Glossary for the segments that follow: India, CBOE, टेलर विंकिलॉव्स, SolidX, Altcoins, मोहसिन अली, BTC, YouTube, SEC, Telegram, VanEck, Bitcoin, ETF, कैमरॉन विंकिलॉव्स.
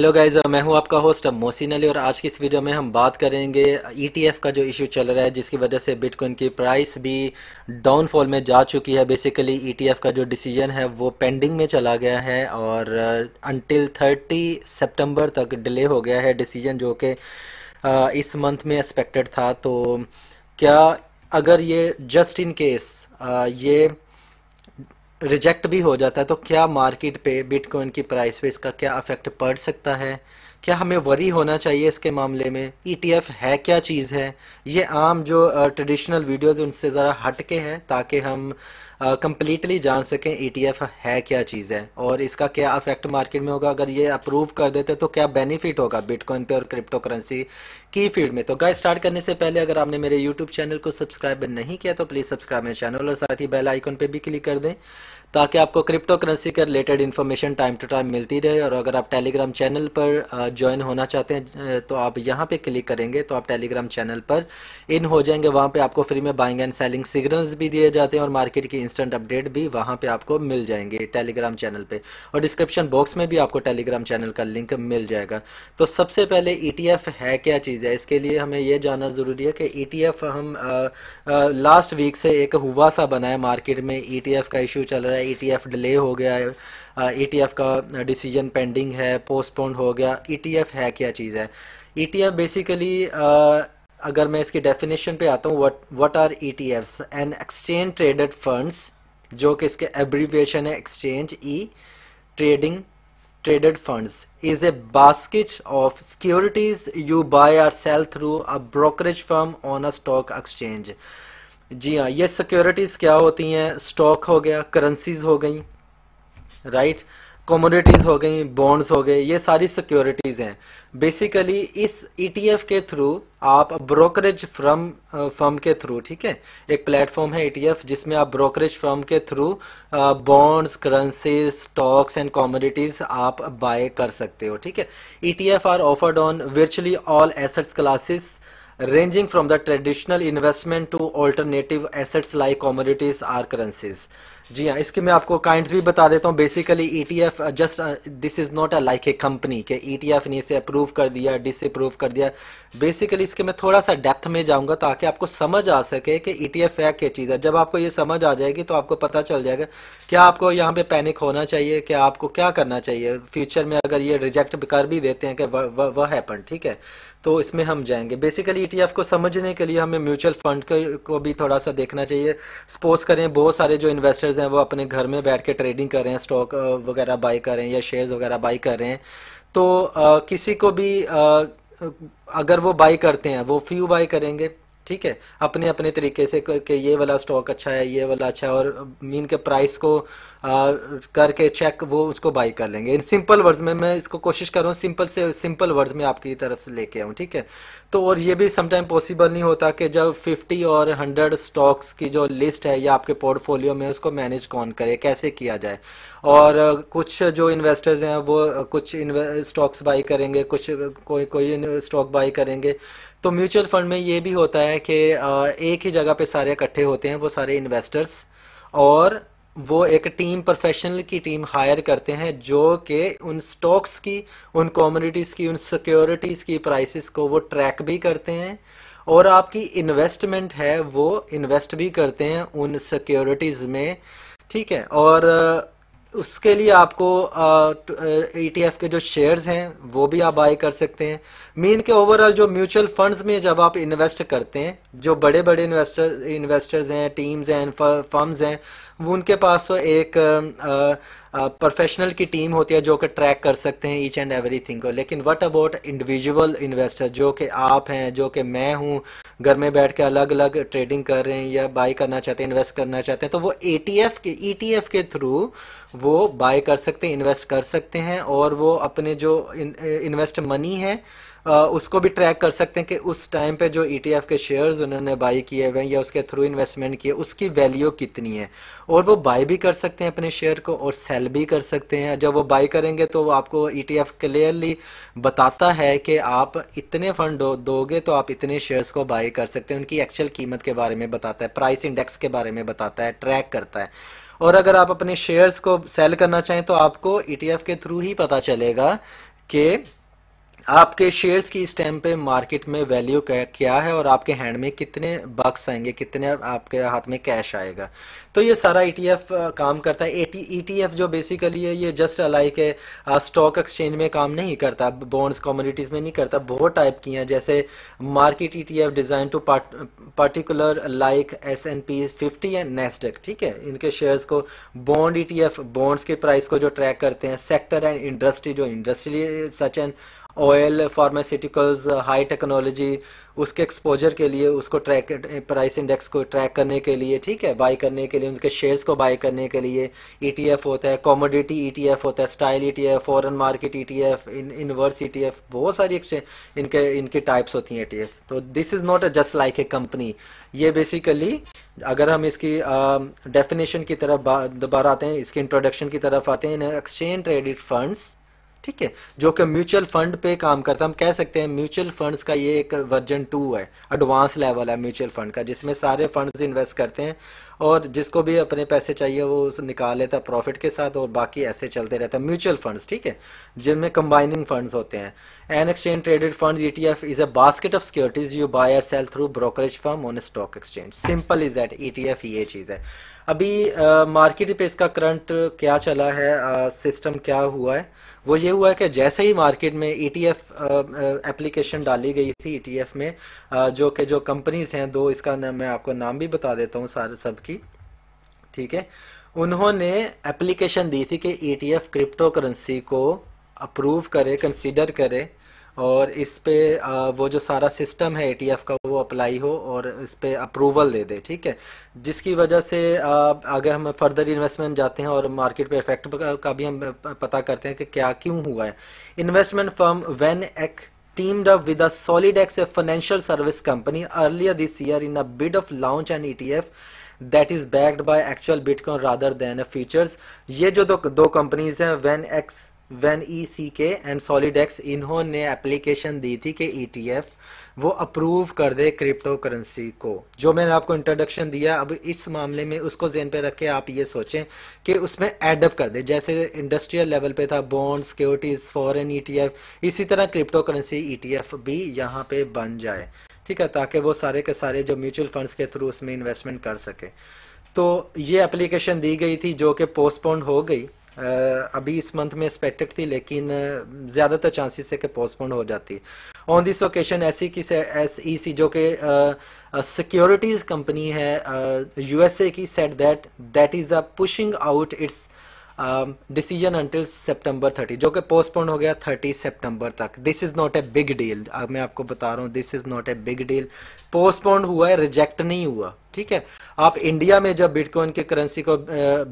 Hello guys, मैं हूं आपका होस्ट मोहसिन अली और आज की इस वीडियो में हम बात करेंगे ETF का जो इशू चल रहा है जिसकी वजह से बिटकॉइन की प्राइस भी डाउनफॉल में जा चुकी है। बेसिकली ETF का जो डिसीजन है वो पेंडिंग में चला गया है और अनटिल 30 सितंबर तक डिले हो गया है डिसीजन, जो कि इस मंथ में एक्सपेक्टेड था। तो क्या अगर ये जस्ट इन केस ये रिजेक्ट भी हो जाता है तो क्या मार्केट पे बिटकॉइन की प्राइस पे इसका क्या इफेक्ट पड़ सकता है? क्या हमें वरी होना चाहिए इसके मामले में? ETF है क्या चीज़ है? ये आम जो ट्रेडिशनल वीडियोज़ उनसे ज़रा हट के हैं ताकि हम कम्प्लीटली जान सकें ETF है क्या चीज़ है और इसका क्या इफेक्ट मार्केट में होगा। अगर ये अप्रूव कर देते तो क्या बेनिफिट होगा बिटकॉइन पे और क्रिप्टो करेंसी की फील्ड में। तो गाइस, स्टार्ट करने से पहले अगर आपने मेरे YouTube चैनल को सब्सक्राइब नहीं किया तो प्लीज़ सब्सक्राइब मेरे चैनल और साथ ही बेल आइकन पर भी क्लिक कर दें ताकि आपको क्रिप्टो करेंसी के related information time to time मिलती रहे। और अगर आप टेलीग्राम चैनल पर ज्वाइन होना चाहते हैं तो आप यहाँ पे क्लिक करेंगे तो आप टेलीग्राम चैनल पर इन हो जाएंगे। वहाँ पे आपको फ्री में बाइंग एंड सेलिंग सिग्नल्स भी दिए जाते हैं और मार्केट की इंस्टेंट अपडेट भी वहाँ पे आपको मिल जाएंगे टेलीग्राम चैनल पर, और डिस्क्रिप्शन बॉक्स में भी आपको टेलीग्राम चैनल का लिंक मिल जाएगा। तो सबसे पहले ETF है क्या चीज़ है, इसके लिए हमें यह जानना ज़रूरी है कि ETF हम लास्ट वीक से एक हुआ सा बना है मार्केट में। ETF का इशू चल रहा है, ETF डिले हो गया है, ETF का डिसीजन पेंडिंग है, पोस्टपोन हो गया। ETF है क्या चीज़ है? ETF बेसिकली अगर मैं इसकी डेफिनेशन पे आता हूँ, what are ETFs? An exchange traded funds, जो कि इसके एब्रीविएशन है exchange E trading traded funds, is a basket of securities you buy और sell through a brokerage firm on a stock exchange. जी हाँ, ये सिक्योरिटीज़ क्या होती हैं? स्टॉक हो गया, करेंसीज हो गई, राइट, कमोडिटीज़ हो गई, बॉन्ड्स हो गए, ये सारी सिक्योरिटीज़ हैं। बेसिकली इस ETF के थ्रू आप ब्रोकरेज फर्म के थ्रू, ठीक है, एक प्लेटफॉर्म है ETF जिसमें आप ब्रोकरेज फर्म के through bonds, currencies, stocks and commodities आप बाय कर सकते हो, ठीक है। ETF are offered on virtually all assets classes ranging from the traditional investment to alternative assets like commodities or currencies। जी हाँ, इसके मैं आपको काइंड्स भी बता देता हूँ। Basically ETF just this is not a like a company के ETF ने इसे अप्रूव कर दिया, डिसअप्रूव कर दिया। बेसिकली इसके मैं थोड़ा सा डेप्थ में जाऊँगा ताकि आपको समझ आ सके कि ETF है क्या चीज़ है। जब आपको ये समझ आ जाएगी तो आपको पता चल जाएगा क्या आपको यहाँ पे पैनिक होना चाहिए, क्या आपको क्या करना चाहिए फ्यूचर में अगर ये रिजेक्ट कर भी देते हैं कि वह हैपन, ठीक है। तो इसमें हम जाएंगे। बेसिकली ETF को समझने के लिए हमें म्यूचुअल फंड को भी थोड़ा सा देखना चाहिए। सपोज करें बहुत सारे जो इन्वेस्टर्स हैं वो अपने घर में बैठ के ट्रेडिंग कर रहे हैं, स्टॉक वगैरह बाई कर रहे हैं या शेयर्स वगैरह बाई कर रहे हैं। तो किसी को भी अगर वो बाई करते हैं, वो फ्यू बाई करेंगे, ठीक है, अपने अपने तरीके से कि ये वाला स्टॉक अच्छा है, ये वाला अच्छा है, और मीन के प्राइस को करके चेक वो उसको बाई कर लेंगे। इन सिंपल वर्ड्स में मैं इसको कोशिश कर रहा हूँ सिंपल से सिंपल वर्ड्स में आपकी तरफ से लेके आऊँ, ठीक है। तो और ये भी समटाइम पॉसिबल नहीं होता कि जब 50 और 100 स्टॉक्स की जो लिस्ट है या आपके पोर्टफोलियो में, उसको मैनेज कौन करे, कैसे किया जाए। और कुछ जो इन्वेस्टर्स हैं वो कुछ स्टॉक्स बाई करेंगे, कुछ कोई स्टॉक बाई करेंगे। तो म्यूचुअल फंड में ये भी होता है कि एक ही जगह पे सारे इकट्ठे होते हैं वो सारे इन्वेस्टर्स, और वो एक टीम, प्रोफेशनल की टीम हायर करते हैं जो कि उन स्टॉक्स की, उन कमोडिटीज़ की, उन सिक्योरिटीज़ की प्राइसेस को वो ट्रैक भी करते हैं और आपकी इन्वेस्टमेंट है वो इन्वेस्ट भी करते हैं उन सिक्योरिटीज़ में, ठीक है। और उसके लिए आपको ETF के जो शेयर्स हैं वो भी आप बाय कर सकते हैं। मीन के ओवरऑल जो म्यूचुअल फंड्स में जब आप इन्वेस्ट करते हैं, जो बड़े बड़े इन्वेस्टर्स हैं, टीम्स हैं, फर्म्स हैं, वो उनके पास तो एक प्रोफेशनल की टीम होती है जो कि ट्रैक कर सकते हैं ईच एंड एवरीथिंग को। लेकिन व्हाट अबाउट इंडिविजुअल इन्वेस्टर, जो कि आप हैं, जो कि मैं हूँ, घर में बैठ के अलग अलग ट्रेडिंग कर रहे हैं या बाई करना चाहते हैं, इन्वेस्ट करना चाहते हैं, तो वो ETF के थ्रू वो बाई कर सकते हैं, इन्वेस्ट कर सकते हैं, और वो अपने जो इन्वेस्ट मनी है उसको भी ट्रैक कर सकते हैं कि उस टाइम पे जो ETF के शेयर्स उन्होंने बाई किए हुए हैं या उसके थ्रू इन्वेस्टमेंट किए उसकी वैल्यू कितनी है। और वो बाई भी कर सकते हैं अपने शेयर को और सेल भी कर सकते हैं। जब वो बाई करेंगे तो वो आपको ETF क्लियरली बताता है कि आप इतने फंड दोगे तो आप इतने शेयर्स को बाई कर सकते हैं, उनकी एक्चुअल कीमत के बारे में बताता है, प्राइस इंडेक्स के बारे में बताता है, ट्रैक करता है। और अगर आप अपने शेयर्स को सेल करना चाहें तो आपको ETF के थ्रू ही पता चलेगा कि आपके शेयर्स की इस टाइम पे मार्केट में वैल्यू क्या है और आपके हैंड में कितने बक्स आएंगे, कितने आपके हाथ में कैश आएगा। तो ये सारा ETF काम करता है। ETF जो बेसिकली है ये जस्ट लाइक है, स्टॉक एक्सचेंज में काम नहीं करता, बॉन्ड्स कमोडिटीज़ में नहीं करता। बहुत टाइप की हैं, जैसे market ETF design to particular like S&P 50 and Nasdaq, ठीक है, इनके शेयर्स को। बॉन्ड ETF बॉन्ड्स के प्राइस को जो ट्रैक करते हैं। सेक्टर एंड इंडस्ट्री, जो industry such and oil, pharmaceuticals, high technology, उसके एक्सपोजर के लिए, उसको ट्रैक, प्राइस इंडेक्स को ट्रैक करने के लिए, ठीक है, बाय करने के लिए, उनके शेयर्स को बाय करने के लिए ETF होता है। कॉमोडिटी ETF होता है, style ETF, foreign market ETF, inverse ETF, बहुत सारी एक्सचेंज इनकी टाइप्स होती हैं ETF। तो this is not just like a company. ये बेसिकली अगर हम इसकी डेफिनेशन की तरफ दोबारा आते हैं, इसकी इंट्रोडक्शन की तरफ आते हैं, एक्सचेंज ट्रेडेड फंड्स, ठीक है, जो कि म्यूचुअल फंड पे काम करता है। हम कह सकते हैं म्यूचुअल फंड्स का ये एक वर्जन 2 है, एडवांस लेवल है म्यूचुअल फंड का, जिसमें सारे फंड्स इन्वेस्ट करते हैं और जिसको भी अपने पैसे चाहिए वो निकाल लेता है प्रॉफिट के साथ, और बाकी ऐसे चलते रहता है म्यूचुअल फंड्स, ठीक है, जिनमें कंबाइनिंग फंड्स होते हैं। An exchange traded fund ETF is a basket of securities you buy और sell through brokerage firm on stock exchange. Simple is that. ETF ये चीज़ है। अभी मार्केट पे इसका करंट क्या चला है, सिस्टम क्या हुआ है, वो ये हुआ है कि जैसे ही मार्केट में ETF एप्लीकेशन डाली गई थी, ETF में जो कंपनीज हैं दो, इसका मैं आपको नाम भी बता देता हूँ सारे सब की, ठीक है, उन्होंने एप्लीकेशन दी थी कि ETF क्रिप्टो करेंसी को अप्रूव करे, कंसीडर करे, और इस पे वो जो सारा सिस्टम है ETF का वो अप्लाई हो और इस पे अप्रूवल दे दे, ठीक है, जिसकी वजह से अगर हम फर्दर इन्वेस्टमेंट जाते हैं और मार्केट पे इफेक्ट का भी हम पता करते हैं कि क्या क्यों हुआ है। Investment firm VanEck teamed up with a SolidX, a financial service company, earlier this year in a bid of launch an ETF that is backed by actual Bitcoin rather than futures। ये जो दो companies हैं, VanEck and SolidX, इन्होंने application दी थी कि ETF वो approve कर दे क्रिप्टो करेंसी को। जो मैंने आपको इंट्रोडक्शन दिया, अब इस मामले में उसको जेन पे रख के आप ये सोचें कि उसमें एडअप कर दे। जैसे इंडस्ट्रियल लेवल पे था बॉन्ड, सिक्योरिटीज़, फॉरेन ETF, इसी तरह क्रिप्टो करेंसी ETF भी यहाँ पे बन जाए, ठीक है, ताकि वो सारे के सारे जो म्यूचुअल फंड्स के थ्रू उसमें इन्वेस्टमेंट कर सके। तो ये एप्लीकेशन दी गई थी जो कि पोस्टपोन्ड हो गई। अभी इस मंथ में एक्सपेक्टेड थी, लेकिन ज़्यादातर चांसेस है कि पोस्टपोन हो जाती। ऑन दिस ओकेशन SEC जो कि सिक्योरिटीज़ कंपनी है USA की, set that is a pushing out its decision until September 30, जो कि पोस्टपोन हो गया 30 सितंबर तक। This is not a big deal, अब मैं आपको बता रहा हूँ, this is not a big deal. Postpone हुआ है, रिजेक्ट नहीं हुआ, ठीक है। आप इंडिया में जब बिटकॉइन के करेंसी को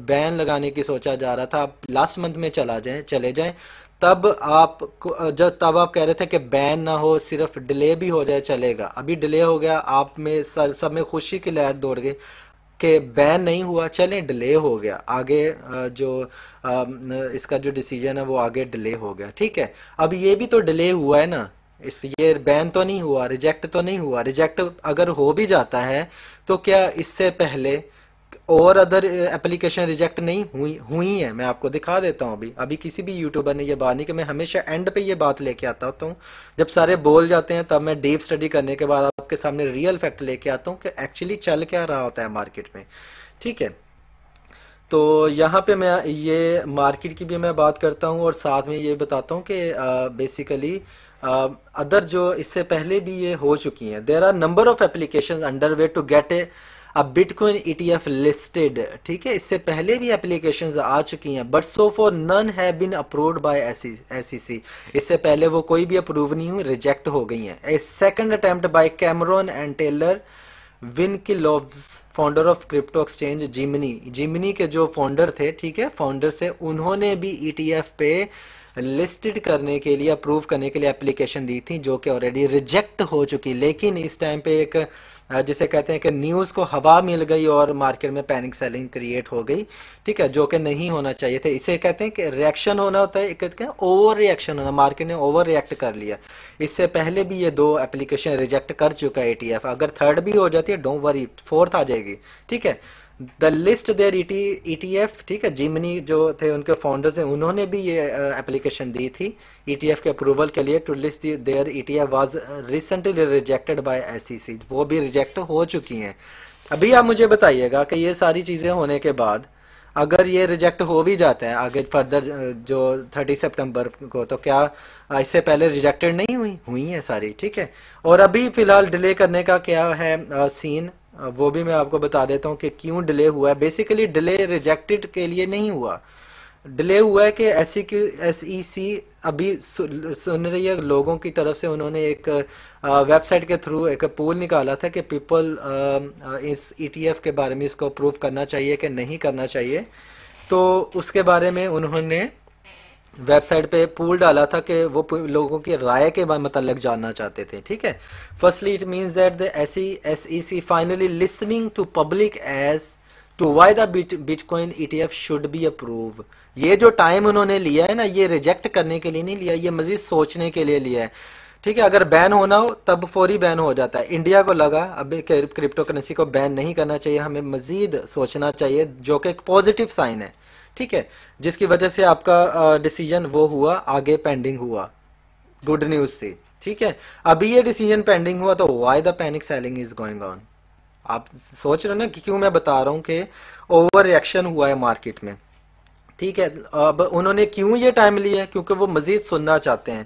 बैन लगाने की सोचा जा रहा था, आप लास्ट मंथ में चले जाएं, तब आप कह रहे थे कि बैन ना हो, सिर्फ डिले भी हो जाए चलेगा। अभी डिले हो गया, आप में सब में खुशी की लहर दौड़ गई कि बैन नहीं हुआ, चलें, डिले हो गया, आगे इसका जो डिसीजन है वो आगे डिले हो गया, ठीक है। अब ये भी तो डिले हुआ है ना, ये बैन तो नहीं हुआ, रिजेक्ट तो नहीं हुआ। रिजेक्ट अगर हो भी जाता है तो क्या इससे पहले और अदर एप्लीकेशन रिजेक्ट नहीं हुई है? मैं आपको दिखा देता हूँ। अभी किसी भी यूट्यूबर ने ये बात नहीं, कि मैं हमेशा एंड पे ये बात लेके आता हूँ, जब सारे बोल जाते हैं तब मैं डीप स्टडी करने के बाद आपके सामने रियल फैक्ट लेके आता हूँ कि एक्चुअली चल क्या रहा होता है मार्केट में, ठीक है। तो यहाँ पे मैं ये मार्केट की भी मैं बात करता हूँ और साथ में ये बताता हूँ कि बेसिकली अदर जो इससे पहले भी ये हो चुकी हैं। There are number of application under way to get a bitcoin ETF listed, ठीक है, इससे पहले भी एप्लीकेशंस आ चुकी हैं, but so far none have been approved by SEC। इससे पहले वो कोई भी अप्रूव नहीं हुई, रिजेक्ट हो गई हैं। A second attempt by Cameron and टेलर, विंकिलॉव्स, founder of crypto exchange Gemini के जो फाउंडर थे, ठीक है, फाउंडर से, उन्होंने भी ETF पे लिस्टेड करने के लिए, अप्रूव करने के लिए एप्लीकेशन दी थी, जो कि ऑलरेडी रिजेक्ट हो चुकी। लेकिन इस टाइम पे एक जिसे कहते हैं कि न्यूज़ को हवा मिल गई और मार्केट में पैनिक सेलिंग क्रिएट हो गई, ठीक है, जो कि नहीं होना चाहिए थे। इसे कहते हैं कि रिएक्शन होना होता है, एक कहते हैं ओवर रिएक्शन होना, मार्केट ने ओवर रिएक्ट कर लिया। इससे पहले भी ये 2 एप्लीकेशन रिजेक्ट कर चुका है ETF। अगर थर्ड भी हो जाती है, डोंट वरी, 4th आ जाएगी, ठीक है। द लिस्ट देयर ETF, ठीक है, जिमनी जो थे उनके फाउंडर्स हैं, उन्होंने भी ये एप्लीकेशन दी थी ETF के अप्रूवल के लिए. To list their ETF was recently rejected by SEC. वो भी रिजेक्ट हो चुकी हैं. अभी आप मुझे बताइएगा कि ये सारी चीज़ें होने के बाद अगर ये रिजेक्ट हो भी जाता है आगे फर्दर जो 30 सितंबर को, तो क्या इससे पहले रिजेक्टेड नहीं हुई है सारी, ठीक है. और अभी फिलहाल डिले करने का क्या है सीन, वो भी मैं आपको बता देता हूँ कि क्यों डिले हुआ है. बेसिकली डिले रिजेक्टेड के लिए नहीं हुआ, डिले हुआ है कि SEC अभी सुन रही है लोगों की तरफ से. उन्होंने एक वेबसाइट के थ्रू एक पोल निकाला था कि पीपल इस ETF के बारे में इसको अप्रूव करना चाहिए कि नहीं करना चाहिए. तो उसके बारे में उन्होंने वेबसाइट पे पोल डाला था कि वो लोगों की राय के मतलब जानना चाहते थे, ठीक है. Firstly it means that the SEC finally listening to public as to why the bitcoin ETF should be approve. ये जो टाइम उन्होंने लिया है ना, ये रिजेक्ट करने के लिए नहीं लिया, ये मजीद सोचने के लिए लिया है, ठीक है. अगर बैन होना हो तब फौरी बैन हो जाता है. इंडिया को लगा अब क्रिप्टो करेंसी को बैन नहीं करना चाहिए, हमें मजीद सोचना चाहिए, जो कि एक पॉजिटिव साइन है, ठीक है, जिसकी वजह से आपका डिसीजन वो हुआ आगे पेंडिंग हुआ, गुड न्यूज थी, ठीक है. अभी ये डिसीजन पेंडिंग हुआ तो why the panic selling is going on. आप सोच रहे हो ना कि क्यों मैं बता रहा हूं कि ओवर रिएक्शन हुआ है मार्केट में, ठीक है. अब उन्होंने क्यों ये टाइम लिया है, क्योंकि वो मजीद सुनना चाहते हैं.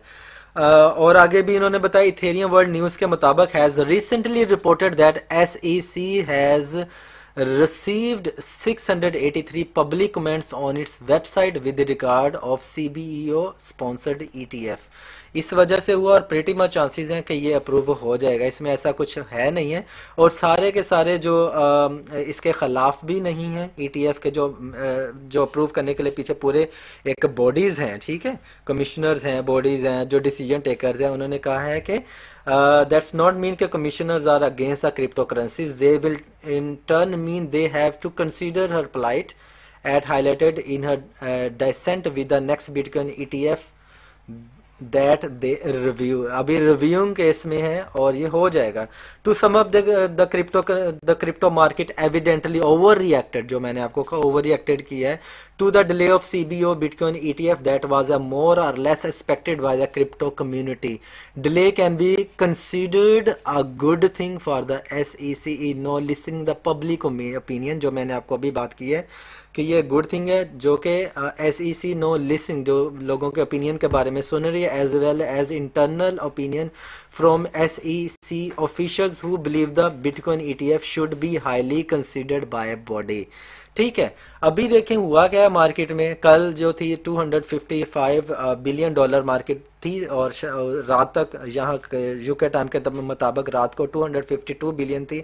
और आगे भी इन्होंने बताया, इथेरियम वर्ल्ड न्यूज के मुताबिक has recently reported that SEC has received 683 public comments on its website with regard of CBOE sponsored ETF. इस वजह से हुआ और pretty much chances हैं कि ये अप्रूव हो जाएगा, इसमें ऐसा कुछ है नहीं है. और सारे के सारे जो इसके खिलाफ भी नहीं हैं ETF के, जो अप्रूव करने के लिए पीछे पूरे एक बॉडीज़ हैं, ठीक है, कमिश्नर्स हैं, बॉडीज़ हैं, जो डिसीजन टेकर्स हैं. उन्होंने कहा है कि that's not mean के commissioners are against the cryptocurrencies. They will in turn mean they have to consider her plight at highlighted in her dissent with the next Bitcoin ETF that they review. अभी reviewing case में है और ये हो जाएगा. To sum up, the crypto market evidently overreacted, जो मैंने आपको कहा overreacted किया है, to the delay of CBO Bitcoin ETF that was a more or less expected by the crypto community. Delay can be considered a good thing for the SEC in now listening the public opinion, जो मैंने आपको अभी बात की है कि ये good thing है, जो कि SEC नो लिसनिंग जो लोगों के ओपिनियन के बारे में सुन रही है, as well as internal opinion from SEC officials who believe the bitcoin ETF should be highly considered by body, ठीक है. अभी देखें हुआ क्या है मार्केट में. कल जो थी 255 बिलियन डॉलर मार्केट थी और रात तक यहाँ यूके टाइम के मुताबिक रात को 252 बिलियन थी.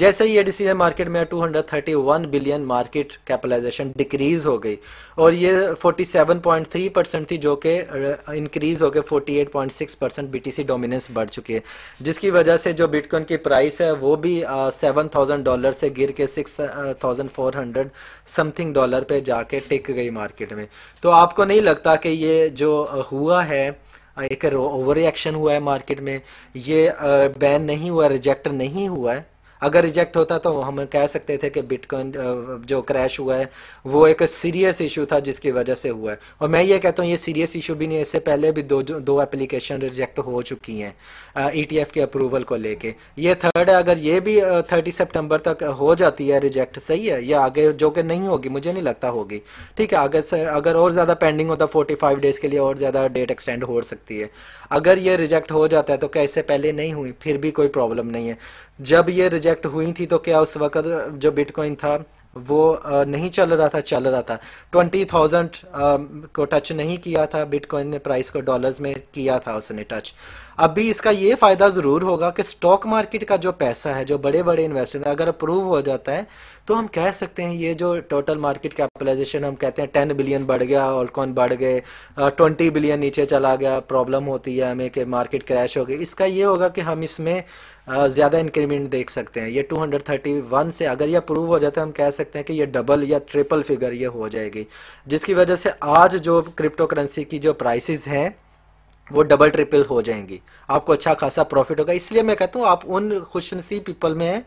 जैसे ही ये डिसीजन मार्केट में 231 बिलियन मार्केट कैपिटलाइजेशन डिक्रीज हो गई और ये 47.3% थी, जो कि इंक्रीज होकर 48.6% BTC डोमिनेंस बढ़ चुकी है, जिसकी वजह से जो बिटकॉइन की प्राइस है वो भी $7,000 से गिर के 6,400 समथिंग डॉलर पे जाके टिक गई मार्केट में. तो आपको नहीं लगता कि ये जो हुआ है एक ओवर रिएक्शन हुआ है मार्केट में? ये बैन नहीं हुआ, रिजेक्ट नहीं हुआ है. अगर रिजेक्ट होता तो हम कह सकते थे कि बिटकॉइन जो क्रैश हुआ है वो एक सीरियस इशू था जिसकी वजह से हुआ है. और मैं ये कहता हूँ ये सीरियस इशू भी नहीं है, इससे पहले भी दो एप्लीकेशन रिजेक्ट हो चुकी हैं ETF के अप्रूवल को लेके. ये थर्ड है, अगर ये भी 30 सितंबर तक हो जाती है रिजेक्ट, सही है, या आगे जो कि नहीं होगी, मुझे नहीं लगता होगी, ठीक है. आगे से अगर और ज़्यादा पेंडिंग होता 45 डेज़ के लिए और ज़्यादा डेट एक्सटेंड हो सकती है. अगर ये रिजेक्ट हो जाता है तो क्या इससे पहले नहीं हुई? फिर भी कोई प्रॉब्लम नहीं है. जब ये रिजेक्ट हुई थी तो क्या उस वक्त जो बिटकॉइन था वो नहीं चल रहा था? चल रहा था. 20,000 को टच नहीं किया था बिटकॉइन ने, प्राइस को डॉलर्स में किया था उसने टच. अभी इसका ये फ़ायदा ज़रूर होगा कि स्टॉक मार्केट का जो पैसा है, जो बड़े बड़े इन्वेस्टर हैं, अगर अप्रूव हो जाता है तो हम कह सकते हैं ये जो टोटल मार्केट कैपिटलाइजेशन हम कहते हैं 10 बिलियन बढ़ गया, ऑल्टकॉइन बढ़ गए, 20 बिलियन नीचे चला गया, प्रॉब्लम होती है हमें कि मार्केट क्रैश हो गई. इसका ये होगा कि हम इसमें ज़्यादा इंक्रीमेंट देख सकते हैं. ये 231 से अगर ये अप्रूव हो जाता है, हम कह सकते हैं कि ये डबल या ट्रिपल फिगर ये हो जाएगी, जिसकी वजह से आज जो क्रिप्टो करेंसी की जो प्राइसेस हैं वो डबल ट्रिपल हो जाएंगी, आपको अच्छा खासा प्रॉफिट होगा। इसलिए मैं कहता हूँ आप उन खुशनसीब पीपल में हैं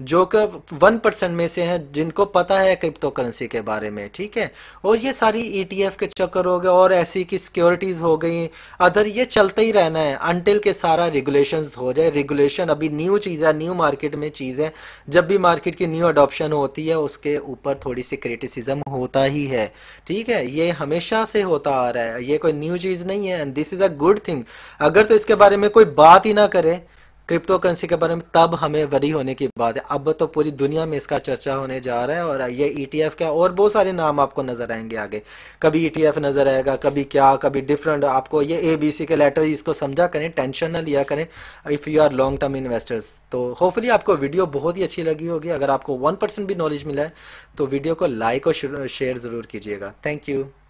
जो कि 1% में से हैं जिनको पता है क्रिप्टो करेंसी के बारे में, ठीक है। और ये सारी ETF के चक्कर हो गए और ऐसी की सिक्योरिटीज हो गई अदर, ये चलते ही रहना है अनटिल के सारा रेगुलेशंस हो जाए। रेगुलेशन अभी न्यू चीज़ है, न्यू मार्केट में चीज़ है, जब भी मार्केट की न्यू अडोप्शन होती है उसके ऊपर थोड़ी सी क्रिटिसिज्म होता ही है, ठीक है। ये हमेशा से होता आ रहा है, ये कोई न्यू चीज़ नहीं है and this is a good thing. अगर तो इसके बारे में कोई बात ही ना करे क्रिप्टो करेंसी के बारे में तब हमें वरी होने की बात है। अब तो पूरी दुनिया में इसका चर्चा होने जा रहा है और ये ETF क्या और बहुत सारे नाम आपको नजर आएंगे आगे, कभी ETF नजर आएगा, कभी क्या, कभी डिफरेंट। आपको ये ABC के लेटर इसको समझा करें, टेंशन ना लिया करें if you are long term investors. तो होपफुली आपको वीडियो बहुत ही अच्छी लगी होगी। अगर आपको 1% भी नॉलेज मिला है तो वीडियो को लाइक और शेयर ज़रूर कीजिएगा। Thank you.